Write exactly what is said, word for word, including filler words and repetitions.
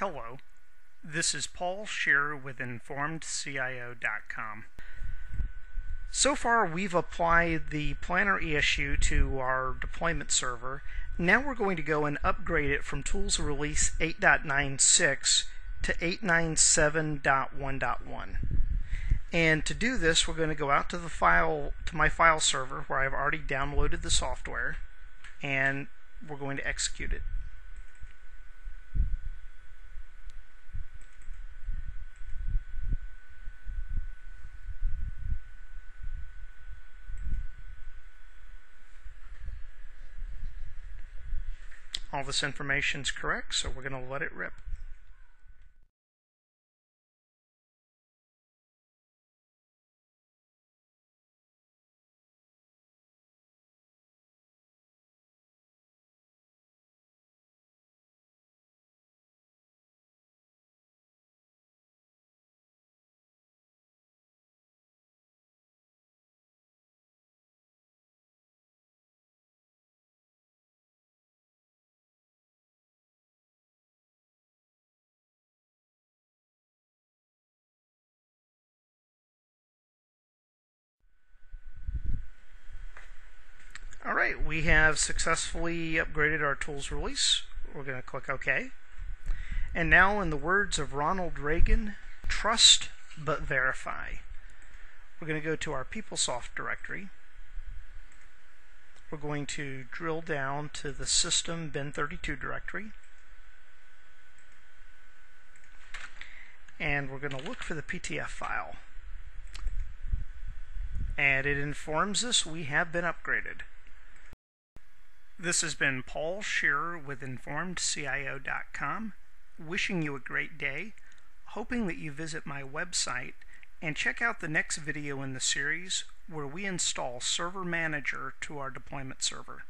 Hello, this is Paul Shearer with Informed C I O dot com. So far we've applied the Planner E S U to our deployment server. Now we're going to go and upgrade it from Tools Release eight point ninety-six to eight ninety-seven point one point one. And to do this, we're going to go out to the file, to my file server where I've already downloaded the software, and we're going to execute it. All this information is correct, so we're going to let it rip. Alright, we have successfully upgraded our tools release. We're going to click OK. And now, in the words of Ronald Reagan, trust but verify. We're going to go to our PeopleSoft directory. We're going to drill down to the system bin thirty-two directory. And we're going to look for the P T F file. And it informs us we have been upgraded. This has been Paul Shearer with Informed C I O dot com, wishing you a great day, hoping that you visit my website, and check out the next video in the series where we install Server Manager to our deployment server.